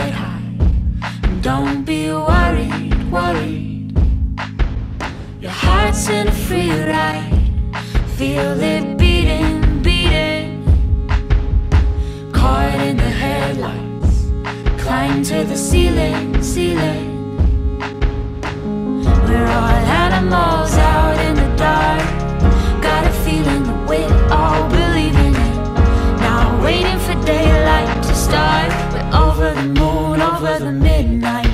head high. And don't be worried, worried. Your heart's in a free ride. Feel it beating, beating. Caught in the headlights. Climb to the ceiling, ceiling. We're all animals out in the dark. Got a feeling that we all believe in it. Now waiting for daylight to start. We're over the moon, over the midnight.